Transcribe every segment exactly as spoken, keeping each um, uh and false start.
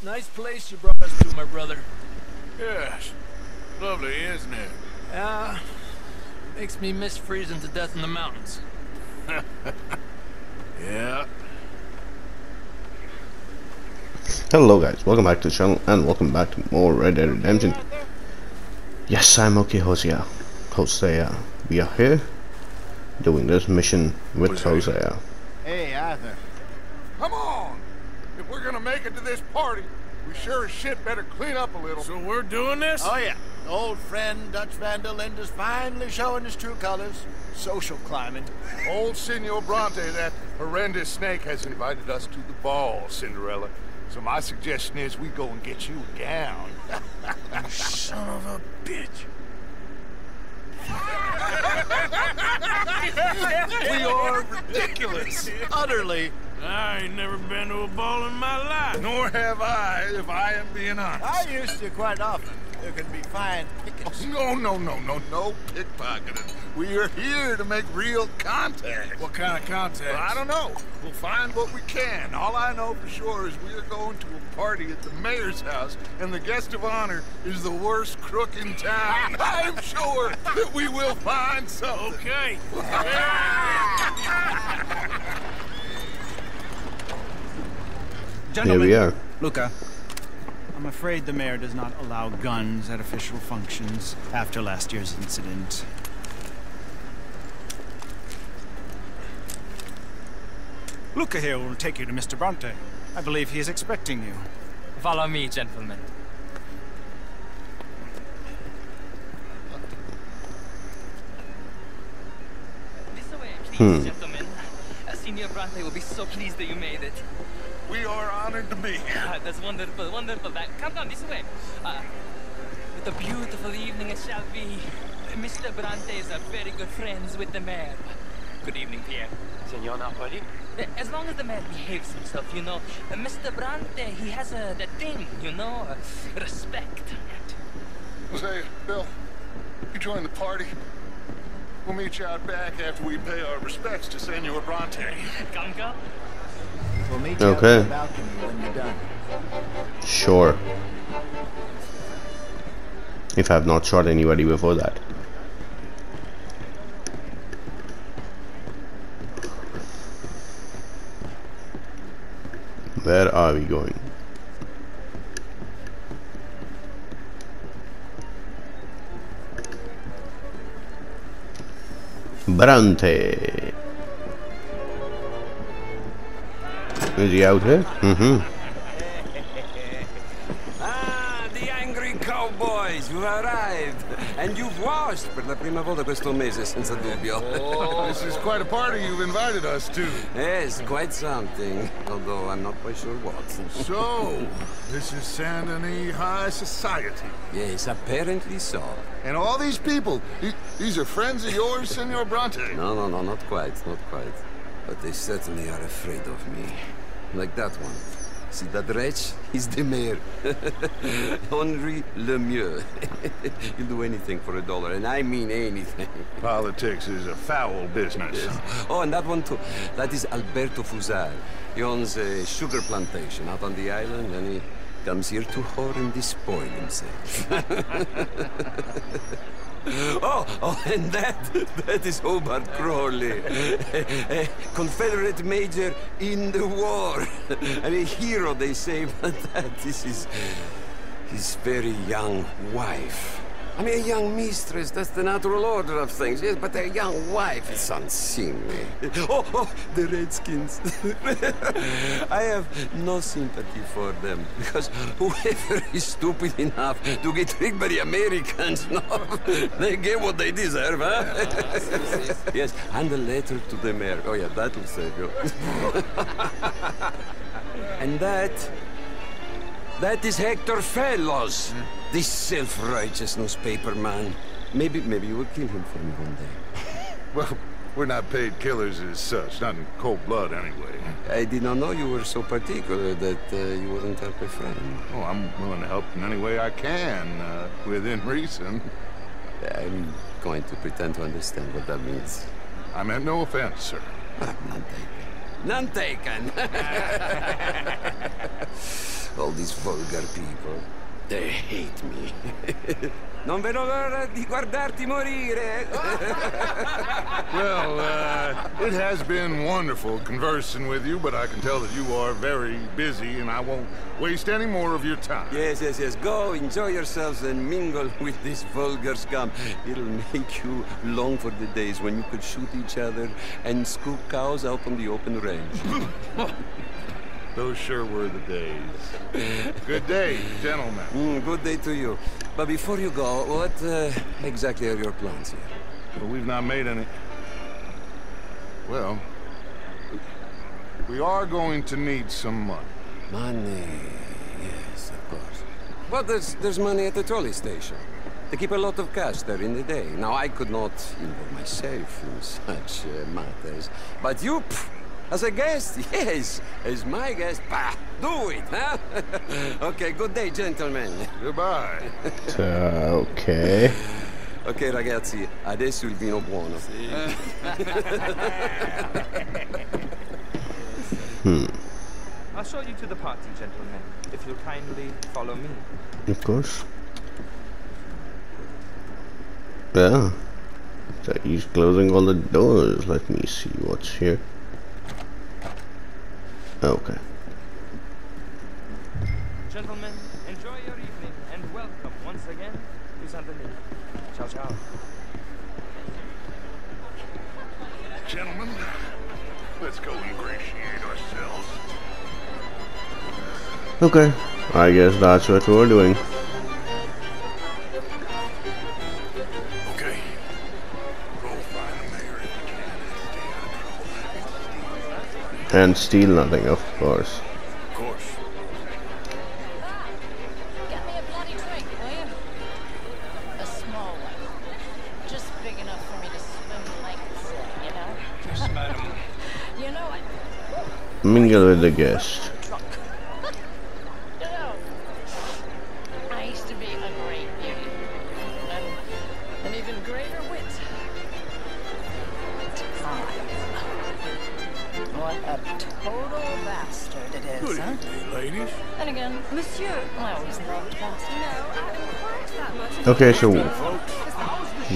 It's a nice place you brought us to, my brother. Yes. Lovely, isn't it? Ah, uh, makes me miss freezing to death in the mountains. Yeah. Hello guys, welcome back to the channel and welcome back to more Red Dead Redemption. Yes, I'm okay, Hosea. Hosea. We are here doing this mission with Hosea. Hey Arthur. Come on! If we're gonna make it to this party, we sure as shit better clean up a little. So we're doing this? Oh yeah. Old friend Dutch Van der Linde is finally showing his true colors. Social climbing. Old Signor Bronte, that horrendous snake, has invited us to the ball, Cinderella. So my suggestion is we go and get you a gown. You son of a bitch. We are ridiculous. Utterly. I ain't never been to a ball in my life. Nor have I, if I am being honest. I used to quite often. There can be fine pickets. Oh, no, no, no, no, no pickpocketing. We are here to make real contact. What kind of contact? Well, I don't know. We'll find what we can. All I know for sure is we are going to a party at the mayor's house, and the guest of honor is the worst crook in town. I am sure that we will find something. Okay. Gentlemen, here we are. Luca. I'm afraid the mayor does not allow guns at official functions after last year's incident. Luca here will take you to Mister Bronte. I believe he is expecting you. Follow me, gentlemen. This way, please, hmm. gentlemen. Signor Bronte will be so pleased that you made it. We are honored to be here. Uh, that's wonderful, wonderful. That. Come down this way. Uh, what a beautiful evening it shall be. Mister Bronte's are very good friends with the mayor. Good evening, Pierre. Senor Napoli? As long as the mayor behaves himself, you know. Uh, Mister Bronte, he has uh, that thing, you know, uh, respect. Jose, Bill, you join the party. We'll meet you out back after we pay our respects to Senor Bronte. Come, come. We'll meet you okay. When you're done. Sure. If I have not shot anybody before that. Where are we going? Bronte. Is he out here? Mm-hmm. Ah, the angry cowboys, you've arrived. And you've washed per la prima volta questo mese senza dubbio. Oh, this is quite a party you've invited us to. Yes, quite something. Although I'm not quite sure what. So, this is Saint-Denis High Society. Yes, apparently so. And all these people, these are friends of yours, Signor Bronte? No, no, no, not quite, not quite. But they certainly are afraid of me. Like that one. See that wretch? He's the mayor. Henri Lemieux. He'll do anything for a dollar, and I mean anything. Politics is a foul business. Yes. Oh, and that one too. That is Alberto Fusar. He owns a sugar plantation out on the island, and he comes here to whore and despoil himself. Oh, oh, and that, that is Hobart Crowley, a, a Confederate major in the war, and a hero, they say, but that is his, his very young wife. I mean, a young mistress, that's the natural order of things, yes, but a young wife, it's unseemly. Oh, oh, the Redskins. I have no sympathy for them, because whoever is stupid enough to get tricked by the Americans, no, they get what they deserve, huh? Yes, and a letter to the mayor. Oh, yeah, that'll save you. And that... that is Hector Fellows, mm. This self-righteous newspaper man. Maybe, maybe you will kill him for me one day. Well, we're not paid killers as such, not in cold blood anyway. I did not know you were so particular that uh, you wouldn't help a friend. Oh, I'm willing to help in any way I can, uh, within reason. I'm going to pretend to understand what that means. I meant no offense, sir. Ah, none taken. None taken. All these vulgar people. They hate me. Non vedo l'ora di guardarti morire. Well, uh, it has been wonderful conversing with you, but I can tell that you are very busy, and I won't waste any more of your time. Yes, yes, yes. Go, enjoy yourselves, and mingle with this vulgar scum. It'll make you long for the days when you could shoot each other and scoop cows out on the open range. Those sure were the days. Good day, gentlemen. Mm, good day to you. But before you go, what uh, exactly are your plans here? Well, we've not made any... Well... We are going to need some money. Money... yes, of course. Well, there's, there's money at the trolley station. They keep a lot of cash there in the day. Now, I could not involve myself in such uh, matters, but you... Pff, as a guest? Yes. As my guest? Bah, do it, huh? Okay, good day, gentlemen. Goodbye. uh, okay. Ok, ragazzi, adesso il vino buono. hmm. I'll show you to the party, gentlemen, if you'll kindly follow me. Of course. Yeah. So he's closing all the doors. Let me see what's here. Okay. Gentlemen, enjoy your evening and welcome once again to Saint-Denis. Ciao, ciao. Gentlemen, let's go ingratiate ourselves. Okay, I guess that's what we're doing. And steal nothing, of course. Of course. Get me a bloody drink, will you? A small one. Just big enough for me to swim like this, you know? Yes, madam. You know I... Mingle with the guest. You know, I used to be a great beauty. And an even greater wit. What a total bastard it is, good huh? Good ladies. And again, monsieur, well, he's not a bastard. No, I haven't worked that much. Okay, so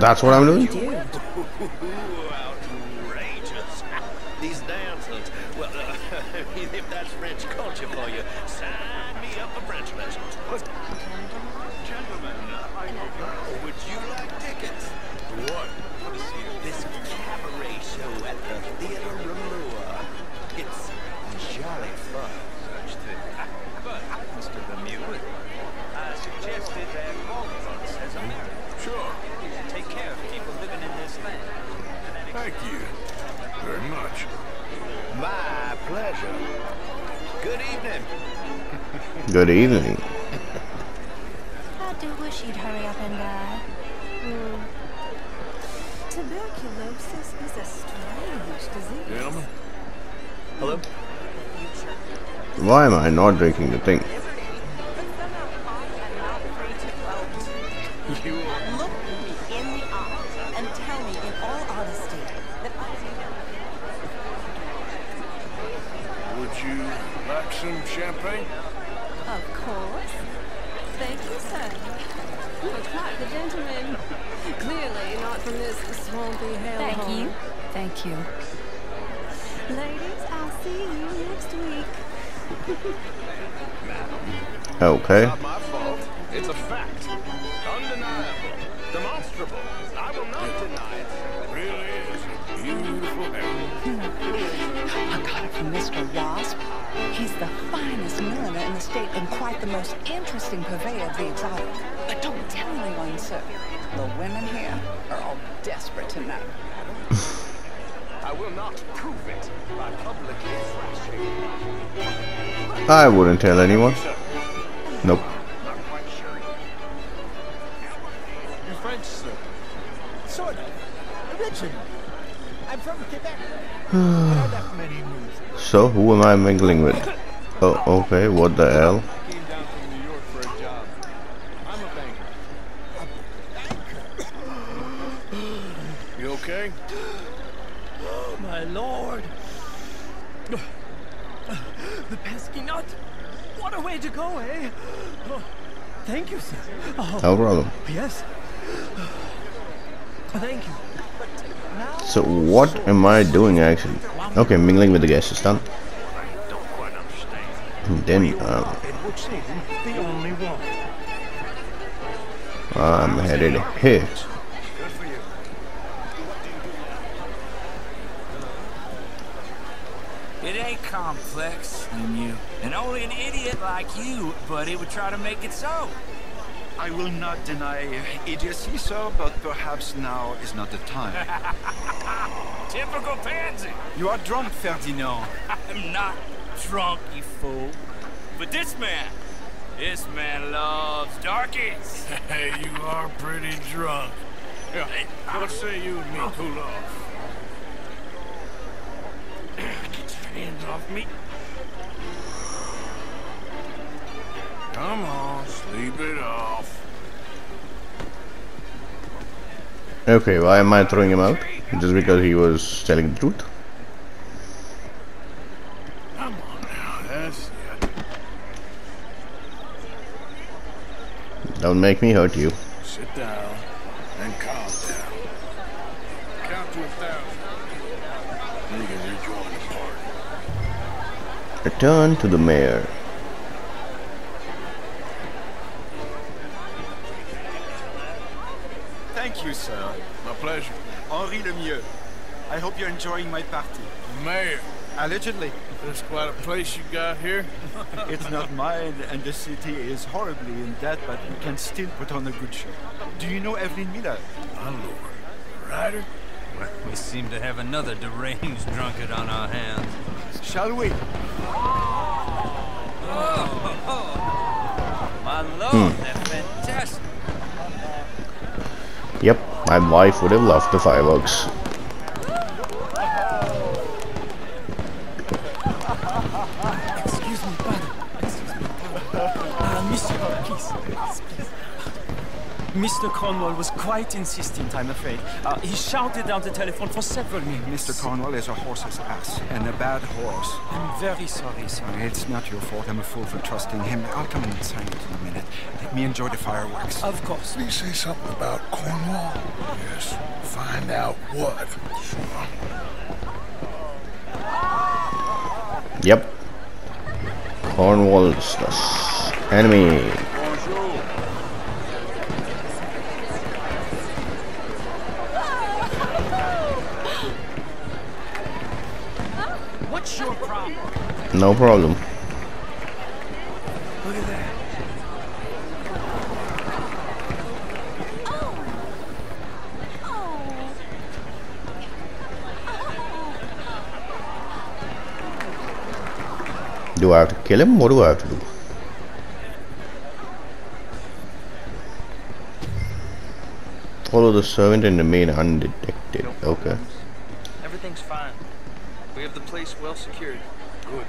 that's what I'm doing? Outrageous. These dancers, well, uh, if that's French culture for you, sign me up for French lessons. Gentlemen, I don't know. Would you like tickets? What? This cabaret show at the theater room. It's jolly fun, such things. But, Mister Lemieux, I suggested that all of us as a marriage. Sure. Take care of people living in this land. Thank you very much. My pleasure. Good evening. Good evening. I do wish you'd hurry up and die. Mm. Tuberculosis is a strange disease. Gentlemen. Hello? Why am I not drinking the thing? You look me in the eye and tell me in all honesty that I... Would you like some champagne? Of course. Thank you, sir. Looks like the gentleman. Clearly not from this swampy hellhole. Thank you. Thank you. Ladies, I'll see you next week. Okay. It's not my fault. It's a fact. Undeniable. Demonstrable. I will not deny it. It really is a beautiful area. I got it from Mister Wasp. He's the finest milliner in the state and quite the most interesting purveyor of the exotic. But don't tell anyone, sir. The women here are all desperate to know. I will not prove it by publicly thrashing. I wouldn't tell anyone. Nope. Not quite sure. You're French, sir. Sort of. Originally. I'm from Quebec. Not that many moves. So who am I mingling with? Oh, okay, what the hell? I came down from New York for a job. I'm a banker. A banker? You okay? Oh, my lord! The pesky nut! What a way to go, eh? Oh, thank you, sir. Oh, no problem. Yes. Thank you. Now, so what so am I doing actually? Okay, mingling with the guests is done. I don't quite understand. Then um, it would seem the only one. I'm headed here. It ain't complex, Lemieux, and only an idiot like you, but he would try to make it so. I will not deny idiocy, sir, but perhaps now is not the time. Typical pansy. You are drunk, Ferdinand. I'm not drunk, you fool. But this man, this man loves darkies. Hey, you are pretty drunk. Yeah. What say you and me, Kulov? Hands off me. Come on, sleep it off. Okay, why am I throwing him out? Just because he was telling the truth? Come on now, that's it. Don't make me hurt you. Sit down and calm down. Count to a thousand. You can rejoin the party. Return to the mayor. Thank you, sir. My pleasure. Henri Lemieux. I hope you're enjoying my party. Mayor. Allegedly. There's quite a place you got here. It's not mine, and the city is horribly in debt, but we can still put on a good show. Do you know Evelyn Miller? My lord. Rider? Well, we seem to have another deranged drunkard on our hands. Shall we? Oh, oh. My lord, hmm. That's fantastic. Yep, my wife would have loved the fireworks. Excuse me, father. Excuse me, father. Uh, Mister, please, please, please. Mister Cornwall was quite insistent, I'm afraid. Uh, he shouted down the telephone for several minutes. Mister Cornwall is a horse's ass, and a bad horse. I'm very sorry, sir. It's not your fault. I'm a fool for trusting him. I'll come and sign it in a minute. Let me enjoy the fireworks. Of course. Did he say something about Cornwall? Yes. Find out what. Sure. Yep. Cornwall's the enemy. No problem. Look at that. Oh. Oh. Oh. Do I have to kill him? What do I have to do? Follow the servant and remain undetected. No okay. Everything's fine. We have the place well secured. Good.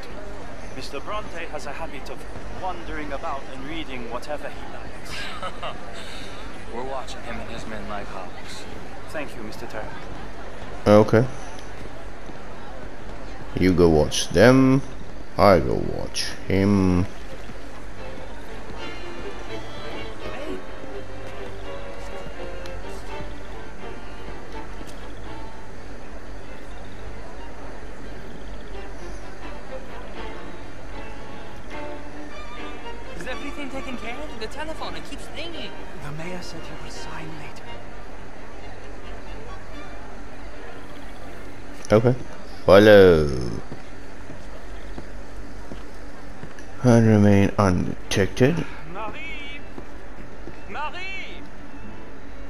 Mister Bronte has a habit of wandering about and reading whatever he likes. We're watching him and his men like hawks. Thank you, Mister Turner. Okay. You go watch them. I go watch him. Okay. Follow. And remain undetected. Marie! Marie!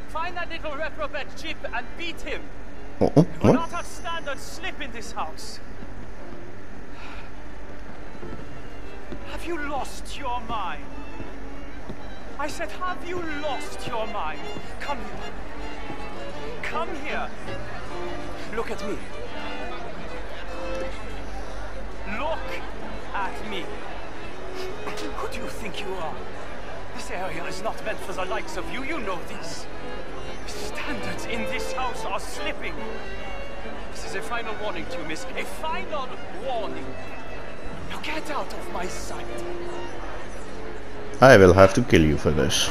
Find that little reprobate chip and beat him. Oh, oh, we will not have standard slip in this house. Have you lost your mind? I said, have you lost your mind? Come here. Come here. Look at me. Look at me. Who do you think you are? This area is not meant for the likes of you. You know this. Standards in this house are slipping. This is a final warning to you, miss. A final warning. Now get out of my sight. I will have to kill you for this.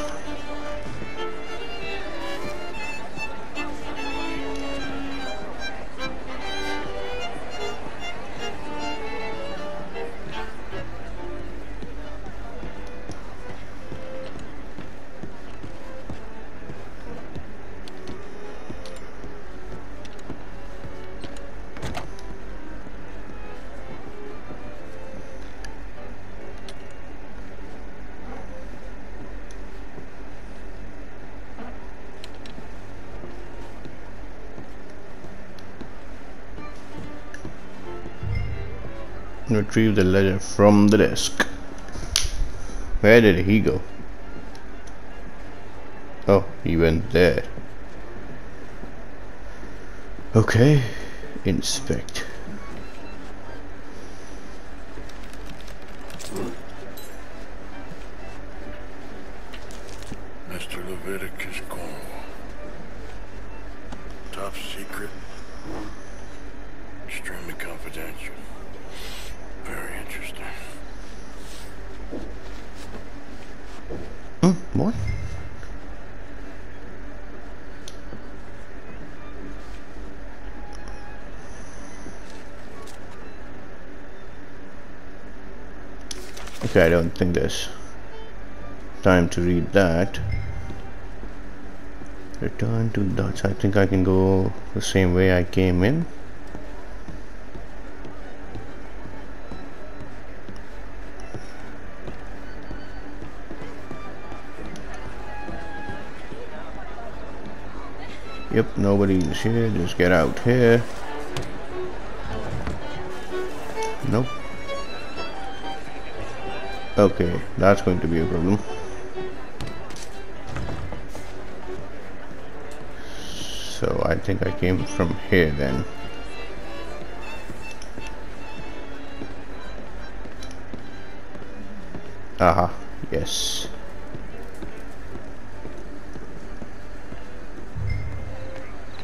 Retrieve the letter from the desk. Where did he go? Oh, he went there. Okay, inspect. Mister Leviticus Cornwall. Top secret. Extremely confidential. Very interesting. Hmm, what? Okay, I don't think there's time to read that. Return to Dutch. I think I can go the same way I came in. Yep, nobody's here, just get out here. Nope. Okay, that's going to be a problem. So I think I came from here then. Aha, yes.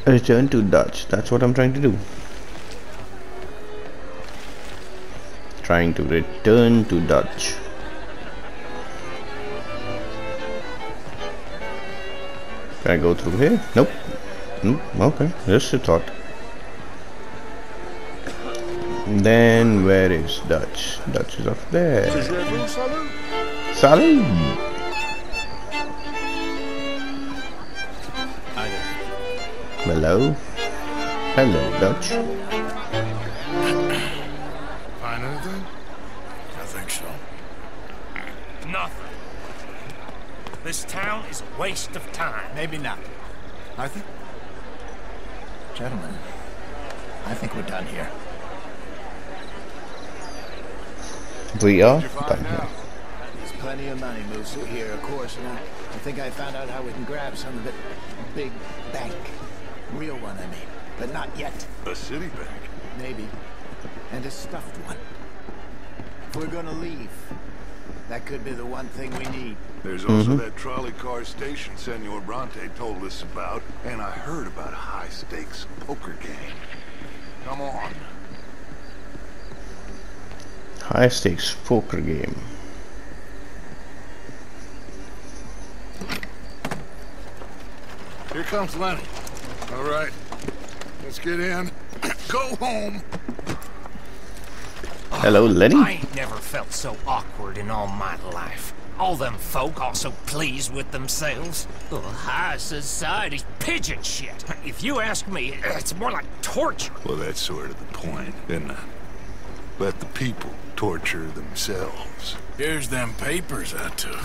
Return to Dutch. That's what I'm trying to do. Trying to return to Dutch. Can I go through here? Nope. Nope. Okay. Just a thought. Then where is Dutch? Dutch is up there. Salut. Hello. Hello, Dutch. Find anything? I think so. Nothing. This town is a waste of time. Maybe not. Arthur? Gentlemen, I think we're done here. We are done here. There's plenty of money moves through here, of course, and I, I think I found out how we can grab some of it. Big bank. Real one, I mean, but not yet. A city bank? Maybe. And a stuffed one. If we're gonna leave, that could be the one thing we need. There's mm-hmm. also that trolley car station Signor Bronte told us about, and I heard about a high-stakes poker game. Come on. High-stakes poker game. Here comes Lenny. All right, let's get in. Go home. Hello, Lenny. I ain't never felt so awkward in all my life. All them folk all so pleased with themselves. Oh, high society's pigeon shit. If you ask me, it's more like torture. Well, that's sort of the point, isn't it? Let the people torture themselves. Here's them papers I took.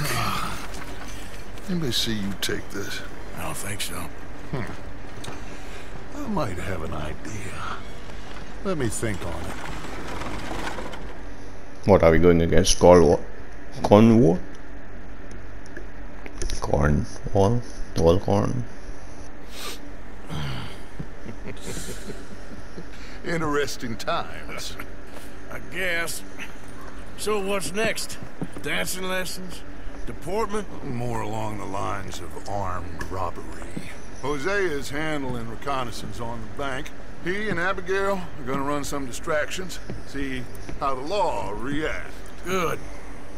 Anybody see you take this? I don't think so. Hmm. I might have an idea. Let me think on it. What are we going against? Cornwall? Cornwall? Cornwall? All corn. Interesting times. I guess. So what's next? Dancing lessons? Deportment? More along the lines of armed robbery. Jose is handling reconnaissance on the bank. He and Abigail are gonna run some distractions, see how the law reacts. Good.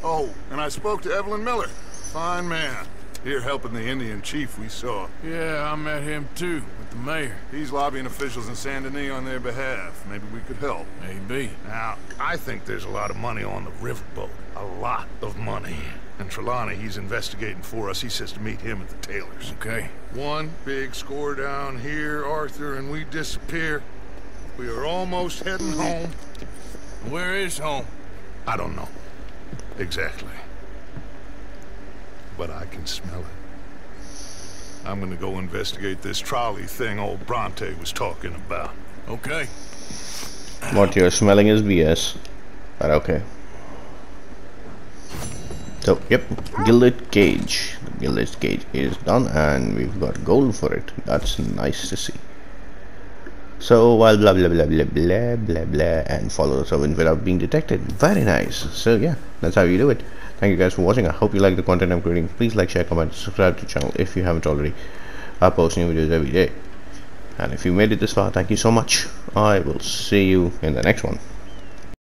Oh, and I spoke to Evelyn Miller. Fine man. Here helping the Indian chief we saw. Yeah, I met him too, with the mayor. He's lobbying officials in Saint-Denis on their behalf. Maybe we could help. Maybe. Now, I think there's a lot of money on the riverboat. A lot of money. And Trelawney, he's investigating for us. He says to meet him at the tailor's. Okay. One big score down here, Arthur, and we disappear. We are almost heading home. Where is home? I don't know. Exactly. But I can smell it. I'm gonna go investigate this trolley thing old Bronte was talking about. Okay. What you're smelling is B S. But okay. So, yep. Gilded Cage. The Gilded Cage is done and we've got gold for it. That's nice to see. So, while blah blah blah blah blah blah blah and follow the servant without being detected. Very nice. So, yeah. That's how you do it. Thank you guys for watching. I hope you like the content I'm creating. Please like, share, comment, subscribe to the channel if you haven't already. I post new videos every day. And if you made it this far, thank you so much. I will see you in the next one.